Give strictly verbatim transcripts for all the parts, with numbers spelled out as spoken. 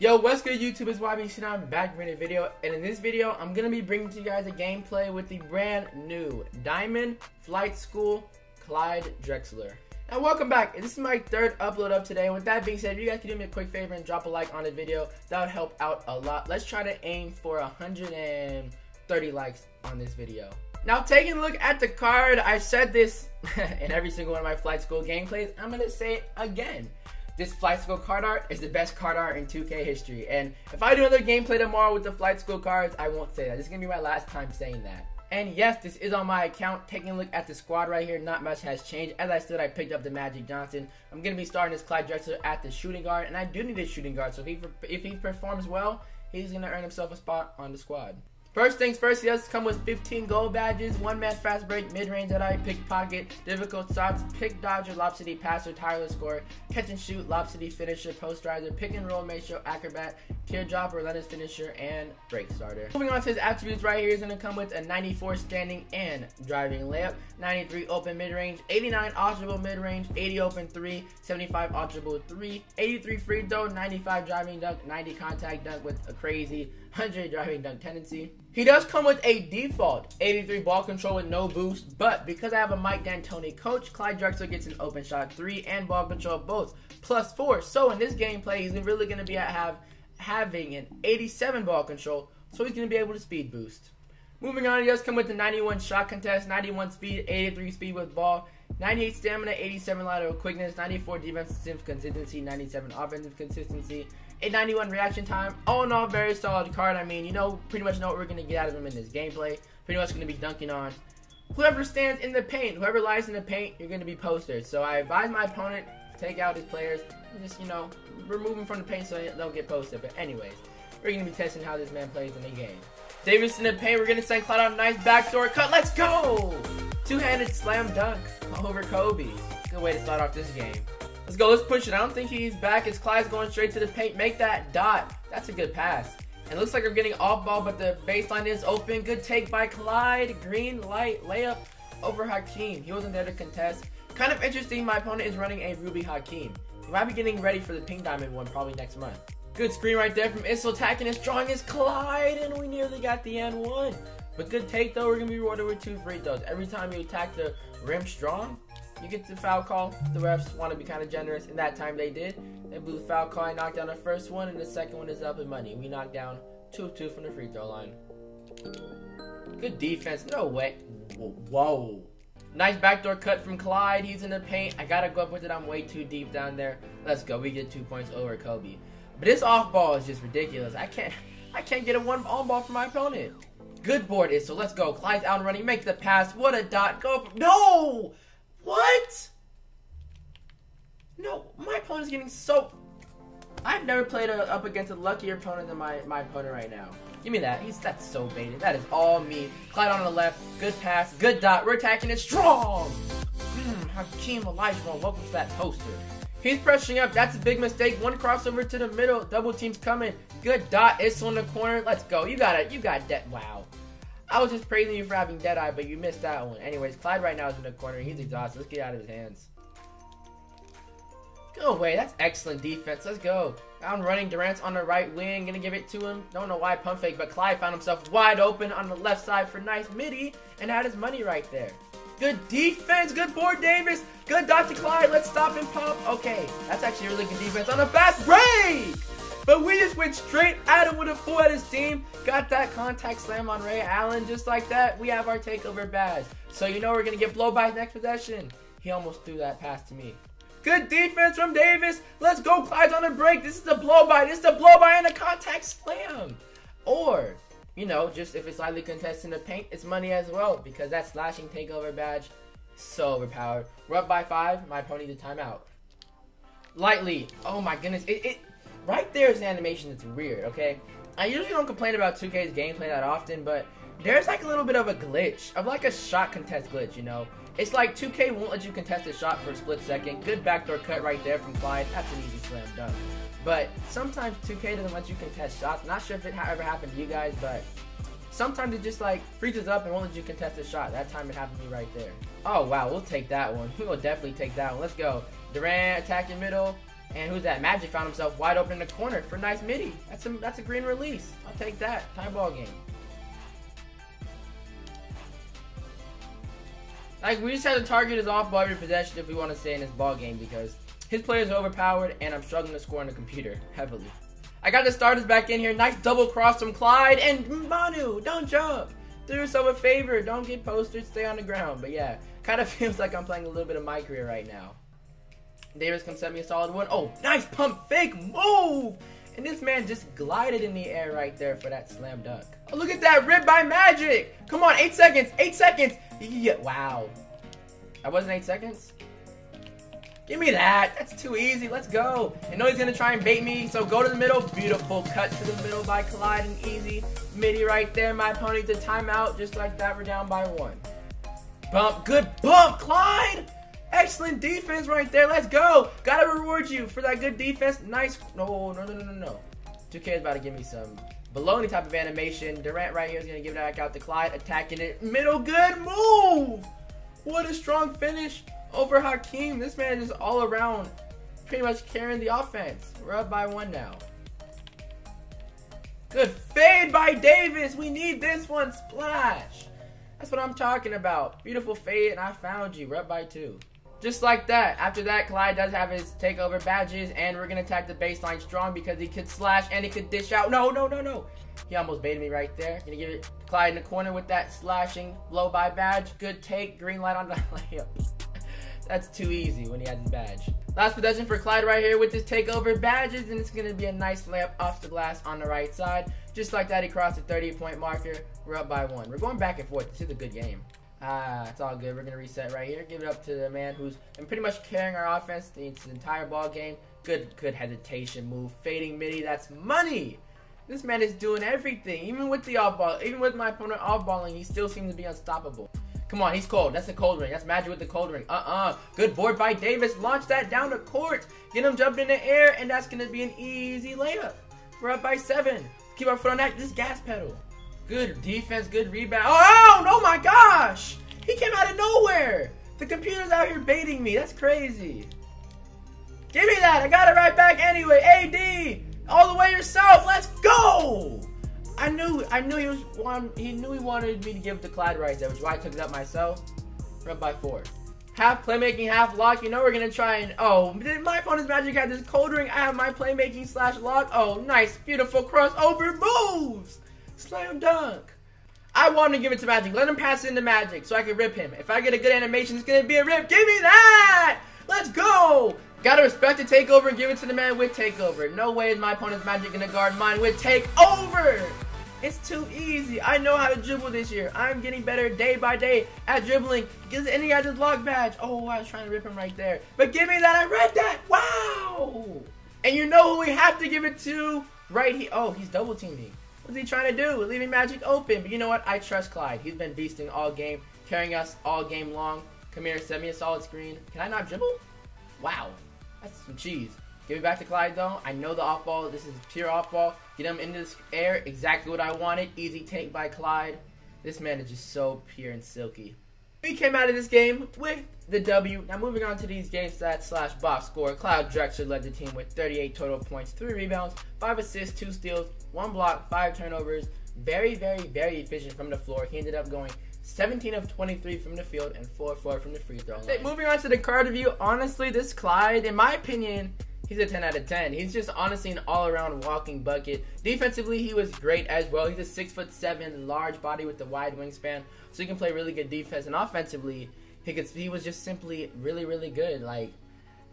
Yo, what's good YouTube, it's Y B C, now I'm back with a video, and in this video, I'm going to be bringing to you guys a gameplay with the brand new Diamond Flight School Clyde Drexler. And welcome back, this is my third upload of today, and with that being said, if you guys can do me a quick favor and drop a like on the video, that would help out a lot. Let's try to aim for one hundred thirty likes on this video. Now, taking a look at the card, I said this in every single one of my Flight School gameplays, I'm going to say it again. This Flight School card art is the best card art in two K history, and if I do another gameplay tomorrow with the Flight School cards, I won't say that. This is going to be my last time saying that. And yes, this is on my account. Taking a look at the squad right here, not much has changed. As I said, I picked up the Magic Johnson. I'm going to be starting this Clyde Drexler at the shooting guard, and I do need a shooting guard, so if he, if he performs well, he's going to earn himself a spot on the squad. First things first, he does come with fifteen gold badges, one man fast break, mid-range that I pick pocket, difficult shots, pick dodger, lopsidity passer, tireless scorer, catch and shoot, lopsidity finisher, post riser, pick and roll ratio, acrobat, teardrop, relentless finisher, and break starter. Moving on to his attributes right here, he's going to come with a ninety-four standing and driving layup, ninety-three open mid-range, eighty-nine alterable mid-range, eighty open three, seventy-five alterable three, eighty-three free throw, ninety-five driving dunk, ninety contact dunk with a crazy one hundred driving dunk tendency. He does come with a default eighty-three ball control with no boost, but because I have a Mike D'Antoni coach, Clyde Drexler gets an open shot three and ball control both plus four. So in this gameplay, he's really going to be at have having an eighty-seven ball control, so he's going to be able to speed boost. Moving on, he does come with the ninety-one shot contest, ninety-one speed, eighty-three speed with ball, ninety-eight stamina, eighty-seven lateral quickness, ninety-four defensive consistency, ninety-seven offensive consistency, eight ninety-one reaction time. All in all, very solid card. I mean, you know, pretty much know what we're going to get out of him in this gameplay. Pretty much going to be dunking on whoever stands in the paint. Whoever lies in the paint, you're going to be postered. So I advise my opponent to take out his players and just, you know, remove them from the paint so they don't get posted. But anyways, we're going to be testing how this man plays in the game. Davis in the paint. We're going to send Clyde on a nice backdoor cut. Let's go! Two-handed slam dunk over Kobe. Good way to start off this game. Let's go, let's push it. I don't think he's back. It's Clyde's going straight to the paint. Make that dot. That's a good pass. And it looks like I'm getting off ball, but the baseline is open. Good take by Clyde. Green light layup over Hakeem. He wasn't there to contest. Kind of interesting, my opponent is running a Ruby Hakeem. He might be getting ready for the Pink Diamond one probably next month. Good screen right there from Issel. Attacking as strong as Clyde, and we nearly got the N one. But good take though, we're going to be rewarded with two free throws. Every time you attack the rim strong, you get the foul call. The refs want to be kind of generous, and that time they did. They blew the foul call. I knocked down the first one, and the second one is up in money. We knocked down two of two from the free throw line. Good defense. No way. Whoa. Nice backdoor cut from Clyde. He's in the paint. I got to go up with it. I'm way too deep down there. Let's go. We get two points over Kobe. But this off ball is just ridiculous. I can't, I can't get a one on ball from my opponent. Good board is, so let's go. Clyde's out and running. Make the pass. What a dot. Go. No! What? No, my opponent is getting so... I've never played a, up against a luckier opponent than my, my opponent right now. Give me that. He's That's so baited. That is all me. Clyde on the left. Good pass. Good dot. We're attacking it strong. Mm, Hakeem Olajuwon. Welcome to that poster. He's pressuring up. That's a big mistake. One crossover to the middle. Double team's coming. Good dot. It's on the corner. Let's go. You got it. You got that. Wow. I was just praising you for having dead eye, but you missed that one. Anyways, Clyde right now is in the corner. He's exhausted. Let's get out of his hands. Go away. That's excellent defense. Let's go. I'm running. Durant's on the right wing. Gonna give it to him. Don't know why pump fake, but Clyde found himself wide open on the left side for nice midi and had his money right there. Good defense. Good board, Davis. Good dot to Clyde. Let's stop and pop. Okay. That's actually really good defense on a fast break. But we just went straight at him with a four at his team. Got that contact slam on Ray Allen. Just like that, we have our takeover badge. So you know we're going to get blow by his next possession. He almost threw that pass to me. Good defense from Davis. Let's go, Clyde's on a break. This is a blow by. This is a blow by and a contact slam. Or, you know, just if it's lightly contested in the paint, it's money as well. Because that slashing takeover badge is so overpowered. We're up by five. My opponent needs a timeout. Lightly. Oh my goodness. It... it Right there is an animation that's weird, okay? I usually don't complain about two K's gameplay that often, but there's like a little bit of a glitch. Of like a shot contest glitch, you know? It's like two K won't let you contest a shot for a split second. Good backdoor cut right there from Clyde. That's an easy slam dunk. But sometimes two K doesn't let you contest shots. Not sure if it ever happened to you guys, but sometimes it just like freezes up and won't let you contest a shot. That time it happened to me right there. Oh wow, we'll take that one. We will definitely take that one. Let's go. Durant attacking middle. And who's that? Magic found himself wide open in the corner for a nice midi. That's a, that's a green release. I'll take that. Tie ball game. Like, we just have to target his off-ball every possession if we want to stay in this ball game, because his players are overpowered and I'm struggling to score on the computer heavily. I got the starters back in here. Nice double cross from Clyde. And Manu, don't jump. Do yourself a favor. Don't get posted. Stay on the ground. But yeah, kind of feels like I'm playing a little bit of my career right now. Davis comes send me a solid one. Oh, nice pump fake move. And this man just glided in the air right there for that slam dunk. Oh, look at that rip by Magic. Come on, eight seconds. Eight seconds. Yeah, wow. That wasn't eight seconds? Give me that. That's too easy. Let's go. I know he's going to try and bait me, so go to the middle. Beautiful cut to the middle by Clyde and easy midi right there. My opponent to timeout. Just like that, we're down by one. Bump. Good bump, Clyde. Excellent defense right there. Let's go. Got to reward you for that good defense. Nice. No, no, no, no, no, no. two K is about to give me some baloney type of animation. Durant right here is going to give it back out to Clyde. Attacking it. Middle. Good move. What a strong finish over Hakeem. This man is all around pretty much carrying the offense. We're up by one now. Good fade by Davis. We need this one. Splash. That's what I'm talking about. Beautiful fade, and I found you. We're up by two. Just like that. After that, Clyde does have his takeover badges, and we're going to attack the baseline strong because he could slash and he could dish out. No, no, no, no. He almost baited me right there. Going to give it Clyde in the corner with that slashing blow by badge. Good take. Green light on the layup. That's too easy when he has his badge. Last possession for Clyde right here with his takeover badges, and it's going to be a nice layup off the glass on the right side. Just like that, he crossed the thirty-point marker. We're up by one. We're going back and forth. This is a good game. Ah, it's all good. We're going to reset right here. Give it up to the man who's been pretty much carrying our offense the entire ball game. Good, good hesitation move. Fading midi. That's money. This man is doing everything. Even with the off ball, even with my opponent off balling, he still seems to be unstoppable. Come on, he's cold. That's a cold ring. That's Magic with the cold ring. Uh-uh. Good board by Davis. Launch that down the court. Get him jumped in the air, and that's going to be an easy layup. We're up by seven. Keep our foot on that. This gas pedal. Good defense, good rebound. Oh, oh my gosh! He came out of nowhere! The computer's out here baiting me. That's crazy. Give me that! I got it right back anyway. A D! All the way yourself! Let's go! I knew I knew he was one he knew he wanted me to give the Clyde right there, which is why I took it up myself. We're up by four. Half playmaking, half lock. You know we're gonna try and oh my opponent's Magic had this cold ring. I have my playmaking slash lock. Oh nice, beautiful crossover moves! Slam dunk. I want to give it to Magic. Let him pass it into Magic so I can rip him. If I get a good animation, it's going to be a rip. Give me that. Let's go. Got to respect the takeover and give it to the man with takeover. No way is my opponent's Magic going to guard mine with takeover. It's too easy. I know how to dribble this year. I'm getting better day by day at dribbling. Gives any guy his block badge. Oh, I was trying to rip him right there. But give me that. I read that. Wow. And you know who we have to give it to? Right here. Oh, he's double teaming. What's he trying to do? Leaving Magic open. But you know what? I trust Clyde. He's been beasting all game, carrying us all game long. Come here, send me a solid screen. Can I not dribble? Wow. That's some cheese. Give it back to Clyde, though. I know the off ball. This is pure off ball. Get him into the air. Exactly what I wanted. Easy take by Clyde. This man is just so pure and silky. We came out of this game with the W. Now moving on to these game stats slash box score. Clyde Drexler led the team with thirty-eight total points, three rebounds, five assists, two steals, one block, five turnovers. Very, very, very efficient from the floor. He ended up going seventeen of twenty-three from the field and four of four from the free throw line. Moving on to the card review. Honestly, this Clyde, in my opinion, he's a ten out of ten. He's just honestly an all-around walking bucket. Defensively, he was great as well. He's a six foot seven, large body with a wide wingspan, so he can play really good defense. And offensively, he could. He was just simply really, really good. Like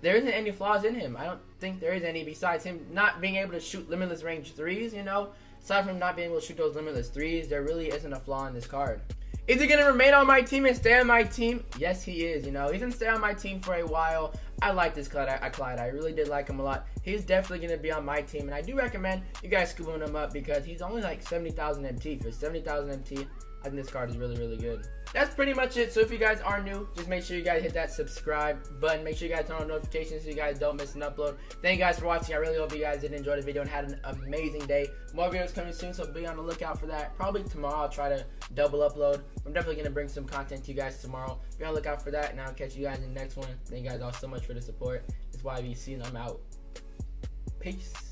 there isn't any flaws in him. I don't think there is any besides him not being able to shoot limitless range threes. You know, aside from not being able to shoot those limitless threes, there really isn't a flaw in this card. Is he gonna remain on my team and stay on my team? Yes, he is. You know, he's gonna stay on my team for a while. I like this Clyde. I, Clyde. I really did like him a lot. He's definitely gonna be on my team, and I do recommend you guys scooping him up because he's only like seventy thousand M T. For seventy thousand M T, I think this card is really, really good. That's pretty much it. So if you guys are new, just make sure you guys hit that subscribe button. Make sure you guys turn on notifications so you guys don't miss an upload. Thank you guys for watching. I really hope you guys did enjoy the video and had an amazing day. More videos coming soon, so be on the lookout for that. Probably tomorrow I'll try to double upload. I'm definitely going to bring some content to you guys tomorrow. Be on the lookout for that, and I'll catch you guys in the next one. Thank you guys all so much for the support. It's Y B C, and I'm out. Peace.